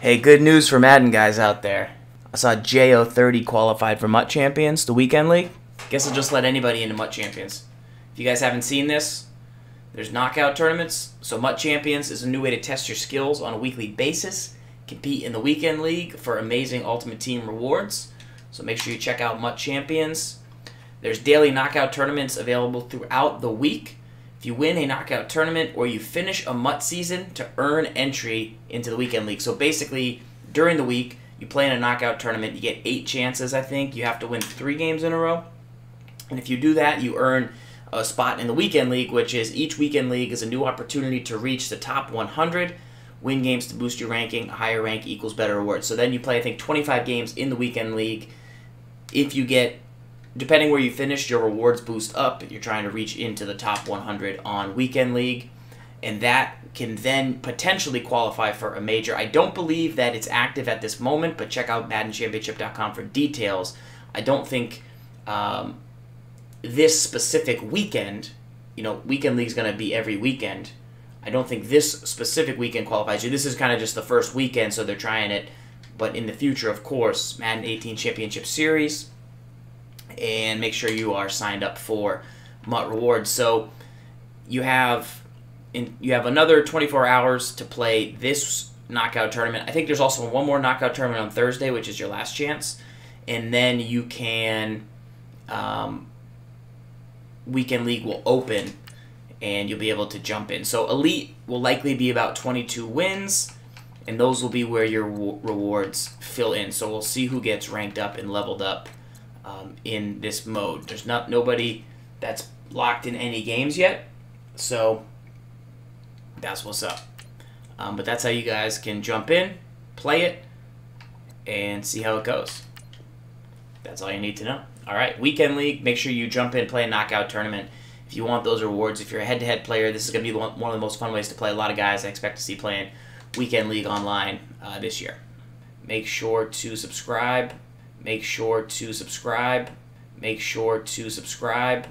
Hey, good news for Madden guys out there. I saw JO30 qualified for MUT Champions, the Weekend League. Guess I'll just let anybody into MUT Champions. If you guys haven't seen this, there's knockout tournaments. So MUT Champions is a new way to test your skills on a weekly basis. Compete in the Weekend League for amazing Ultimate Team rewards. So make sure you check out MUT Champions. There's daily knockout tournaments available throughout the week. If you win a knockout tournament or you finish a MUT season to earn entry into the Weekend League. So basically, during the week, you play in a knockout tournament. You get 8 chances, I think. You have to win 3 games in a row. And if you do that, you earn a spot in the Weekend League, which is each Weekend League is a new opportunity to reach the top 100, win games to boost your ranking. A higher rank equals better rewards. So then you play, I think, 25 games in the Weekend League. If you get... depending where you finish, your rewards boost up. You're trying to reach into the top 100 on Weekend League. And that can then potentially qualify for a major. I don't believe that it's active at this moment, but check out MaddenChampionship.com for details. I don't think this specific weekend, you know, Weekend League is going to be every weekend. I don't think this specific weekend qualifies you. This is kind of just the first weekend, so they're trying it. But in the future, of course, Madden 18 Championship Series. And make sure you are signed up for MUT Rewards. So you have another 24 hours to play this knockout tournament. I think there's also one more knockout tournament on Thursday, which is your last chance, and then you can Weekend League will open, and you'll be able to jump in. So Elite will likely be about 22 wins, and those will be where your rewards fill in. So we'll see who gets ranked up and leveled up. In this mode, there's nobody that's locked in any games yet, so that's what's up. But that's how you guys can jump in, play it, and see how it goes. That's all you need to know. All right, Weekend League. Make sure you jump in, play a knockout tournament if you want those rewards. If you're a head-to-head player, this is going to be one of the most fun ways to play. A lot of guys I expect to see playing Weekend League online this year. Make sure to subscribe. Make sure to subscribe. Make sure to subscribe.